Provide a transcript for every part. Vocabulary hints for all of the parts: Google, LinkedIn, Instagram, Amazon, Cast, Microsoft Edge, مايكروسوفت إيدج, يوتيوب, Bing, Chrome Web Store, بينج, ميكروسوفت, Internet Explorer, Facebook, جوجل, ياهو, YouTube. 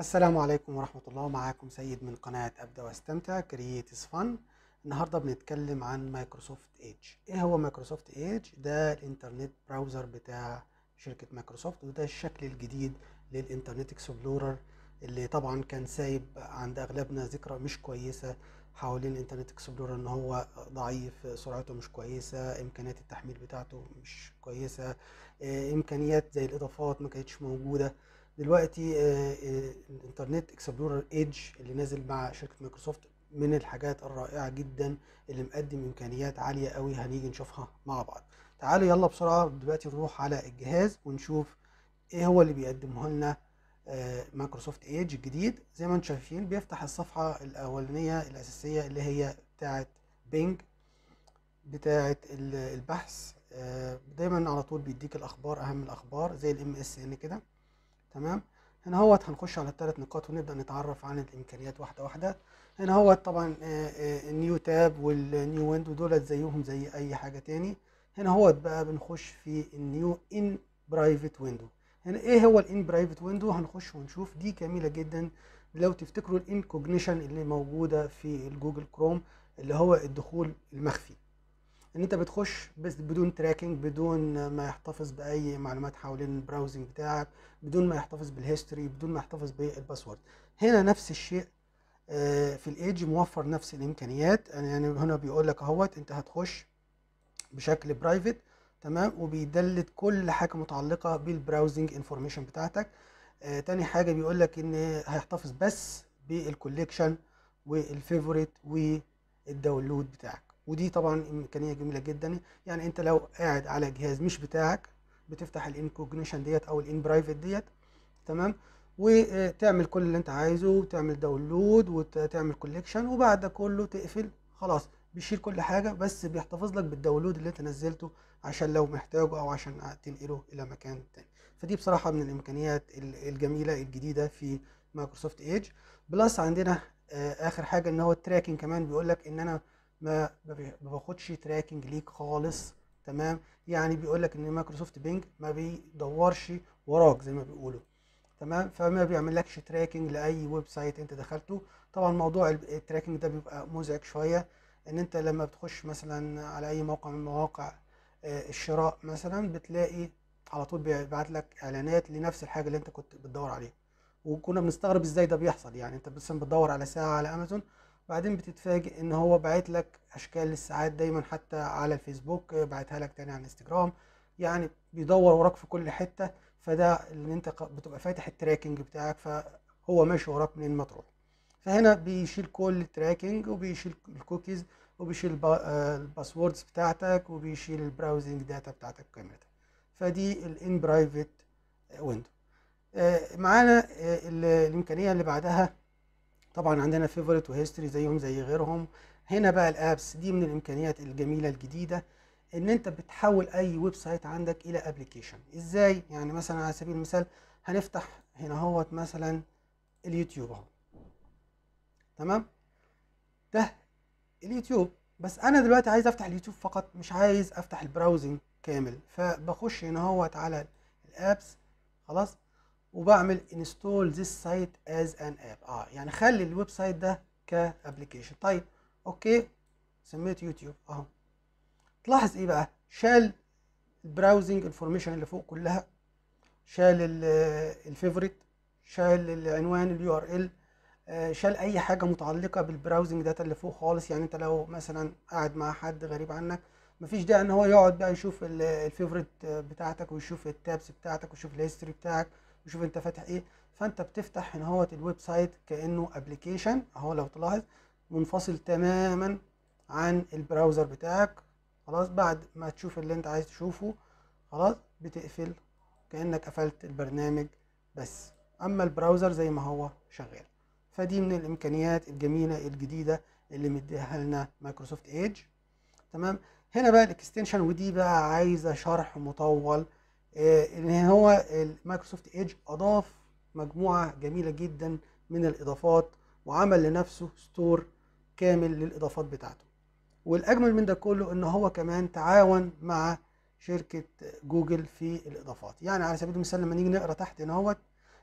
السلام عليكم ورحمة الله. معاكم سيد من قناة أبدأ واستمتع كرييتيف فن. النهاردة بنتكلم عن مايكروسوفت ايدج. ايه هو مايكروسوفت ايدج؟ ده الانترنت براوزر بتاع شركة مايكروسوفت، وده الشكل الجديد للانترنت اكسبلورر اللي طبعا كان سايب عند اغلبنا ذكرى مش كويسة حوالين الانترنت اكسبلورر، ان هو ضعيف، سرعته مش كويسة، امكانيات التحميل بتاعته مش كويسة، امكانيات زي الاضافات ما كانتش موجودة. دلوقتي الانترنت اكسبلورر ايدج اللي نازل مع شركه مايكروسوفت من الحاجات الرائعه جدا اللي مقدم امكانيات عاليه قوي، هنيجي نشوفها مع بعض. تعالوا يلا بسرعه دلوقتي نروح على الجهاز ونشوف ايه هو اللي بيقدمه لنا مايكروسوفت ايدج الجديد. زي ما انتم شايفين بيفتح الصفحه الاولانيه الاساسيه اللي هي بتاعه بينج بتاعه البحث. دايما على طول بيديك الاخبار، اهم الاخبار زي الMSN كده، تمام. هنا هوت هنخش على الثلاث نقاط ونبدا نتعرف عن الامكانيات واحده واحده. هنا هوت طبعا النيو تاب والنيو ويندو دولت زيهم زي اي حاجه تاني. هنا هوت بقى بنخش في النيو ان برايفت ويندو. هنا ايه هو الان برايفت ويندو؟ هنخش ونشوف. دي جميله جدا، لو تفتكروا الانكوجنيشن اللي موجوده في الجوجل كروم اللي هو الدخول المخفي، ان انت بتخش بس بدون تراكنج، بدون ما يحتفظ باي معلومات حوالين البراوزنج بتاعك، بدون ما يحتفظ بالهيستوري، بدون ما يحتفظ بالباسورد. هنا نفس الشيء في الايدج، موفر نفس الامكانيات. يعني هنا بيقول لك اهوت انت هتخش بشكل برايفت، تمام، وبيدلت كل حاجه متعلقه بالبراوزنج انفورميشن بتاعتك. تاني حاجه بيقول لك ان هيحتفظ بس بالكوليكشن والفيفوريت والداونلود بتاعك، ودي طبعا امكانيه جميله جدا. يعني انت لو قاعد على جهاز مش بتاعك بتفتح الانكوجنيشن ديت او الان برايفت ديت، تمام، وتعمل كل اللي انت عايزه وتعمل داونلود وتعمل كوليكشن، وبعد ده كله تقفل خلاص، بيشيل كل حاجه بس بيحتفظ لك بالداونلود اللي انت نزلته عشان لو محتاجه او عشان تنقله الى مكان تاني. فدي بصراحه من الامكانيات الجميله الجديده في مايكروسوفت ايدج. بلس عندنا اخر حاجه ان هو التراكنج كمان، بيقول لك ان انا ما باخدش تراكنج ليك خالص، تمام. يعني بيقول لك ان مايكروسوفت بينج ما بيدورش وراك زي ما بيقولوا، تمام، فما بيعملكش تراكنج لاي ويب سايت انت دخلته. طبعا موضوع التراكنج ده بيبقى مزعج شويه، ان انت لما بتخش مثلا على اي موقع من مواقع الشراء مثلا بتلاقي على طول بيبعت لك اعلانات لنفس الحاجه اللي انت كنت بتدور عليها، وكنا بنستغرب ازاي ده بيحصل. يعني انت مثلا بتدور على ساعه على امازون، بعدين بتتفاجئ ان هو باعت لك اشكال للساعات دايما، حتى على الفيسبوك باعتها لك تاني على الانستجرام، يعني بيدور وراك في كل حته. فده ان انت بتبقى فاتح التراكنج بتاعك فهو ماشي وراك منين ما تروح. فهنا بيشيل كل التراكنج وبيشيل الكوكيز وبيشيل الباسوردز بتاعتك وبيشيل البراوزنج داتا بتاعتك كامله. فدي الان برايفت ويندو. معانا الامكانيه اللي بعدها طبعا عندنا فيفوريت وهيستوري زيهم زي غيرهم. هنا بقى الابس، دي من الامكانيات الجميله الجديده، ان انت بتحول اي ويب سايت عندك الى ابلكيشن. ازاي؟ يعني مثلا على سبيل المثال هنفتح هنا اهوت مثلا اليوتيوب اهو، تمام، ده اليوتيوب، بس انا دلوقتي عايز افتح اليوتيوب فقط، مش عايز افتح البراوزنج كامل. فبخش هنا اهوت على الابس، خلاص، وبعمل انستول ذيس سايت از ان اب، يعني خلي الويب سايت ده كابلكيشن. طيب اوكي، سميته يوتيوب اهو. تلاحظ ايه بقى؟ شال البراوزنج انفورميشن اللي فوق كلها، شال الفيفوريت، شال العنوان اليو ار ال، شال اي حاجه متعلقه بالبراوزنج داتا اللي فوق خالص. يعني انت لو مثلا قاعد مع حد غريب عنك مفيش داعي ان هو يقعد بقى يشوف الفيفوريت بتاعتك ويشوف التابس بتاعتك ويشوف الهيستوري بتاعك وشوف انت فاتح ايه. فانت بتفتح هنا اهوت الويب سايت كانه ابلكيشن اهو، لو تلاحظ منفصل تماما عن البراوزر بتاعك. خلاص بعد ما تشوف اللي انت عايز تشوفه خلاص بتقفل، كانك قفلت البرنامج بس، اما البراوزر زي ما هو شغال. فدي من الامكانيات الجميله الجديده اللي مديها لنا مايكروسوفت ايدج، تمام. هنا بقى الاكستنشن، ودي بقى عايزه شرح مطول. ان هو مايكروسوفت ايدج اضاف مجموعه جميله جدا من الاضافات، وعمل لنفسه ستور كامل للاضافات بتاعته. والاجمل من ده كله ان هو كمان تعاون مع شركه جوجل في الاضافات. يعني على سبيل المثال لما نيجي نقرا تحت هنا اهوت،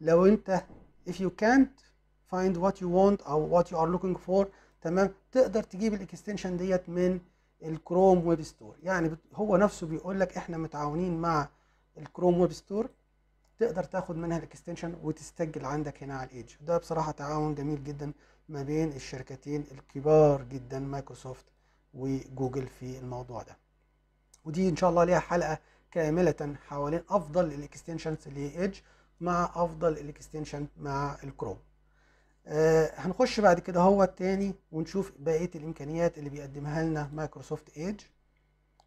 لو انت if you can't find what you want او what you are looking for. تمام، تقدر تجيب الاكستنشن ديت من الكروم ويب ستور. يعني هو نفسه بيقول لك احنا متعاونين مع الكروم ويب ستور، تقدر تاخد منها الاكستنشن وتسجل عندك هنا على الايدج. ده بصراحه تعاون جميل جدا ما بين الشركتين الكبار جدا مايكروسوفت وجوجل في الموضوع ده، ودي ان شاء الله ليها حلقه كامله حوالين افضل الاكستنشنز لإيدج مع افضل الاكستنشن مع الكروم. هنخش بعد كده هو التاني ونشوف بقيه الامكانيات اللي بيقدمها لنا مايكروسوفت ايدج.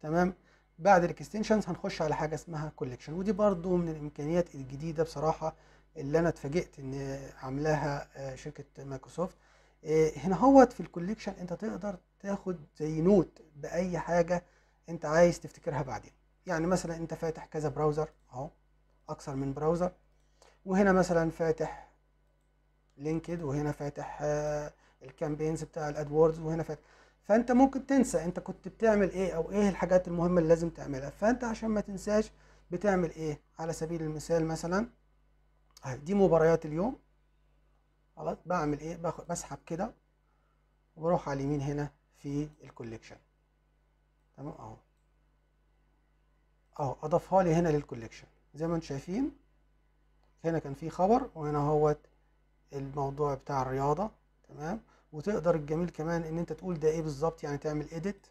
تمام، بعد الاكستنشنز هنخش على حاجه اسمها كوليكشن، ودي برضو من الامكانيات الجديده بصراحه اللي انا اتفاجئت ان عاملاها شركه مايكروسوفت. هنا هوت في الكوليكشن انت تقدر تاخد زي نوت باي حاجه انت عايز تفتكرها بعدين. يعني مثلا انت فاتح كذا براوزر اهو، اكثر من براوزر، وهنا مثلا فاتح لينكد، وهنا فاتح الكامبينز بتاع الادوردز، وهنا فاتح، فانت ممكن تنسى انت كنت بتعمل ايه او ايه الحاجات المهمه اللي لازم تعملها. فانت عشان ما تنساش بتعمل ايه، على سبيل المثال مثلا دي مباريات اليوم، خلاص بعمل ايه، بسحب كده وبروح على اليمين هنا في الكوليكشن. تمام اهو اهو اضافها لي هنا للكوليكشن زي ما انتم شايفين. هنا كان في خبر، وهنا اهوت الموضوع بتاع الرياضه. تمام، وتقدر الجميل كمان ان انت تقول ده ايه بالظبط، يعني تعمل اديت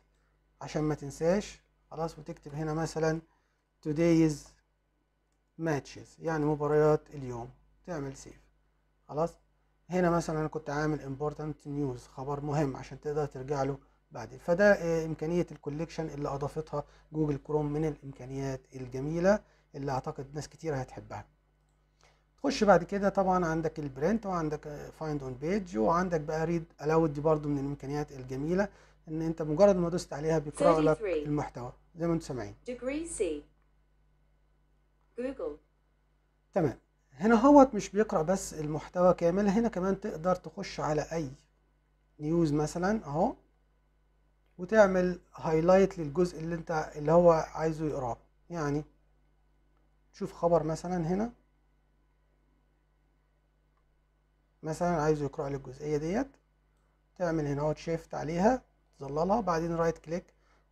عشان ما تنساش، خلاص، وتكتب هنا مثلا today's matches يعني مباريات اليوم، تعمل سيف. خلاص، هنا مثلا انا كنت عامل important news خبر مهم عشان تقدر ترجع له بعدين. فده امكانيه الكوليكشن اللي اضافتها جوجل كروم، من الامكانيات الجميله اللي اعتقد ناس كتير هتحبها. تخش بعد كده طبعا عندك البرنت، وعندك فايند اون بيج، وعندك بقى ريد الاود. دي برضو من الامكانيات الجميله ان انت مجرد ما دوست عليها بيقرا لك المحتوى زي ما انتم سامعين. تمام، هنا هوت مش بيقرا بس المحتوى كامل، هنا كمان تقدر تخش على اي نيوز مثلا اهو، وتعمل هايلايت للجزء اللي هو عايزه يقراه. يعني شوف خبر مثلا هنا، مثلا عايزه يقرأ لي الجزئية ديت، تعمل هنا اهوت شيفت عليها، تظللها، بعدين رايت كليك،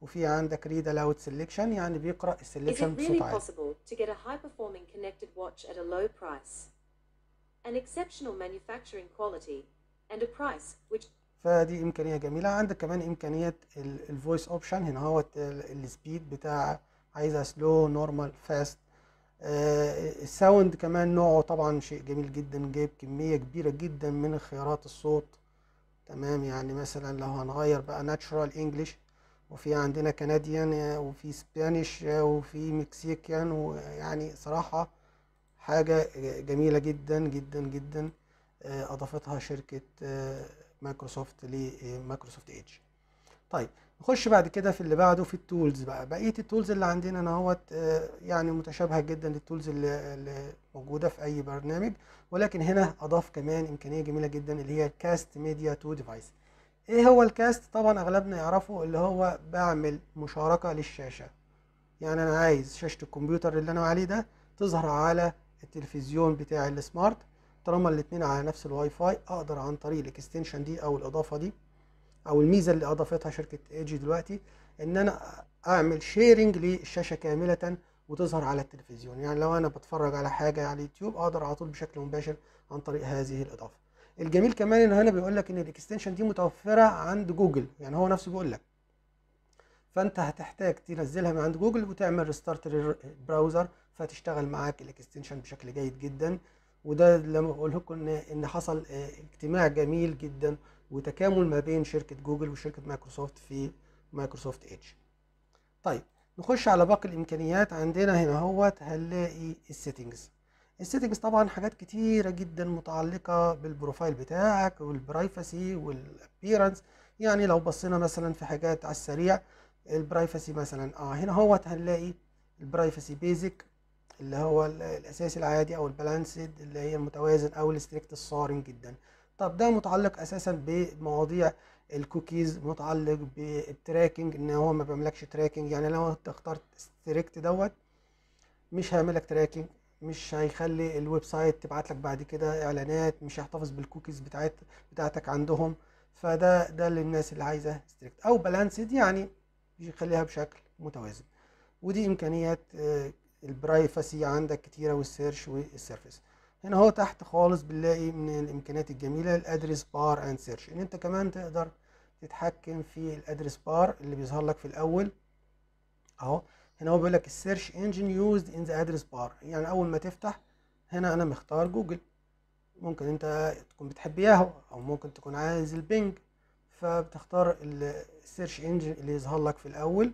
وفي عندك ريد الاوت سيلكشن، يعني بيقرأ السيلكشن بصوت عالي. فدي إمكانية جميلة. عندك كمان إمكانية الفويس اوبشن، هنا اهوت السبيد بتاع عايزها سلو، نورمال، فاست. الساوند كمان نوعه طبعا شيء جميل جدا، جايب كمية كبيرة جدا من خيارات الصوت. تمام، يعني مثلا لو هنغير بقى ناتشورال انجلش، وفي عندنا كنديان، وفي سبانيش، وفي مكسيكيان، ويعني صراحة حاجة جميلة جدا جدا جدا اضافتها شركة مايكروسوفت لمايكروسوفت ايدج. طيب نخش بعد كده في اللي بعده في التولز بقى. بقيه التولز اللي عندنا اهوت يعني متشابهه جدا للتولز اللي موجوده في اي برنامج، ولكن هنا اضاف كمان امكانيه جميله جدا اللي هي الكاست ميديا تو ديفايس. ايه هو الكاست؟ طبعا اغلبنا يعرفه، اللي هو بعمل مشاركه للشاشه. يعني انا عايز شاشه الكمبيوتر اللي انا عليه ده تظهر على التلفزيون بتاعي السمارت، طالما الاتنين على نفس الواي فاي اقدر عن طريق الاكستنشن دي او الاضافه دي او الميزه اللي اضافتها شركه ايدج دلوقتي، ان انا اعمل شيرنج للشاشه كامله وتظهر على التلفزيون. يعني لو انا بتفرج على حاجه على اليوتيوب اقدر على طول بشكل مباشر عن طريق هذه الاضافه. الجميل كمان ان هنا بيقول لك ان الاكستنشن دي متوفره عند جوجل، يعني هو نفسه بيقول لك، فانت هتحتاج تنزلها من عند جوجل وتعمل ريستارت للبراوزر فتشتغل معاك الاكستنشن بشكل جيد جدا. وده لما بقول لكم ان حصل اجتماع جميل جدا وتكامل ما بين شركة جوجل وشركة مايكروسوفت في مايكروسوفت ايدج. طيب نخش على باقي الامكانيات. عندنا هنا اهوت هنلاقي السيتنجز. السيتنجز طبعا حاجات كتيرة جدا متعلقة بالبروفايل بتاعك والبرايفسي والابيرنس. يعني لو بصينا مثلا في حاجات على السريع، البرايفسي مثلا هنا اهوت هنلاقي البرايفسي بيزك اللي هو الاساسي العادي، او البالانسد اللي هي المتوازن، او الستريكت الصارم جدا. طب ده متعلق اساسا بمواضيع الكوكيز، متعلق بالتراكنج، ان هو ما بيعملكش تراكنج. يعني لو انت اخترت ستريكت دوت مش هيعملك تراكنج، مش هيخلي الويب سايت تبعت لك بعد كده اعلانات، مش هيحتفظ بالكوكيز بتاعتك عندهم. فده للناس اللي عايزه ستريكت او بالانسد، يعني بيخليها بشكل متوازن. ودي امكانيات البرايفسي عندك كتيره، والسيرش والسيرفيس. هنا هو تحت خالص بنلاقي من الامكانيات الجميله الادرس بار اند سيرش، ان انت كمان تقدر تتحكم في الادرس بار اللي بيظهر لك في الاول اهو. هنا هو بيقول لك السيرش انجن يوزد ان ذا ادرس بار، يعني اول ما تفتح هنا انا مختار جوجل، ممكن انت تكون بتحب ياهو او ممكن تكون عايز البينج، فبتختار السيرش انجن اللي يظهر لك في الاول.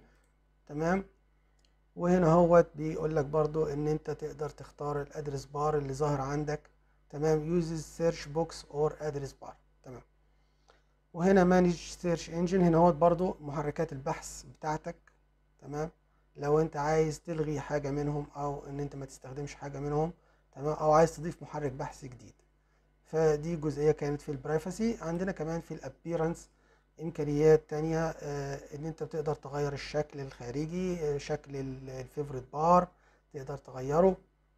تمام. وهنا هو بيقول لك برضو ان انت تقدر تختار الادرس بار اللي ظاهر عندك. تمام. يوزز سيرش بوكس اور ادرس بار. تمام. وهنا مانج سيرش انجن، هنا هو برضو محركات البحث بتاعتك. تمام. لو انت عايز تلغي حاجه منهم او ان انت ما تستخدمش حاجه منهم. تمام. او عايز تضيف محرك بحث جديد. فدي جزئيه كانت في البرايفسي. عندنا كمان في الابيرنس امكانيات تانية، ان انت بتقدر تغير الشكل الخارجي، شكل الفيفوريت بار تقدر تغيره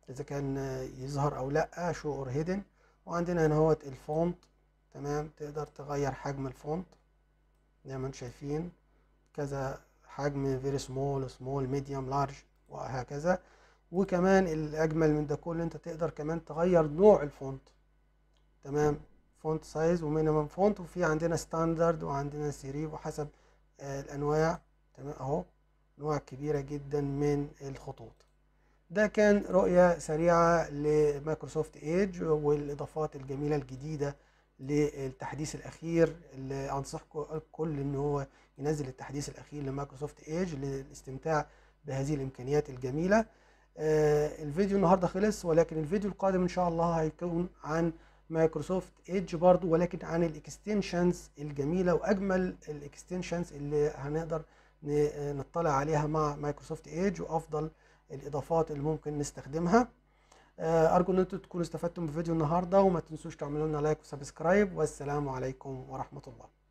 اذا كان يظهر او لا، شو اور هيدن. وعندنا هنا اهوت الفونت. تمام. تقدر تغير حجم الفونت زي ما انتم شايفين، كذا حجم، فيري سمول، سمول، ميديوم، لارج، وهكذا. وكمان الاجمل من ده كل انت تقدر كمان تغير نوع الفونت. تمام. فونت سايز ومينيمم فونت، وفي عندنا ستاندرد وعندنا سيريف وحسب الانواع. تمام. اهو انواع كبيره جدا من الخطوط. ده كان رؤيه سريعه لمايكروسوفت ايدج والاضافات الجميله الجديده للتحديث الاخير، اللي انصحكم الكل ان هو ينزل التحديث الاخير لمايكروسوفت ايدج للاستمتاع بهذه الامكانيات الجميله. الفيديو النهارده خلص، ولكن الفيديو القادم ان شاء الله هيكون عن مايكروسوفت ايدج برضو، ولكن عن الاكستنشنز الجميله واجمل الاكستنشنز اللي هنقدر نطلع عليها مع مايكروسوفت ايدج، وافضل الاضافات اللي ممكن نستخدمها. ارجو ان انتم تكونوا استفدتم من فيديو النهارده، وما تنسوش تعملوا لنا لايك وسبسكرايب، والسلام عليكم ورحمه الله.